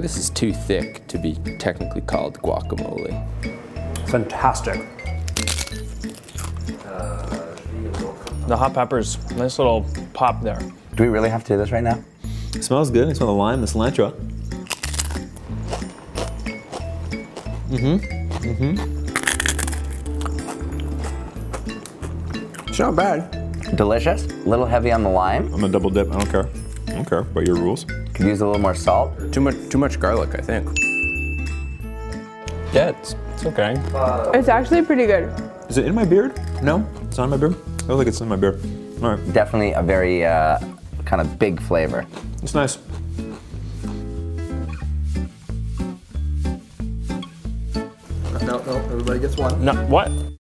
think this is too thick to be technically called guacamole. Fantastic. The hot peppers, nice little pop there. Do we really have to do this right now? It smells good. I smell the lime, the cilantro. It's not bad. Delicious. A little heavy on the lime. I'm gonna double dip. I don't care. I don't care about your rules. Could use a little more salt. Too much garlic, I think. Yeah, it's okay. It's actually pretty good. Is it in my beard? No, it's not in my beard. I don't think it's in my beard. All right. Definitely a very kind of big flavor. It's nice. No, everybody gets one. No, what?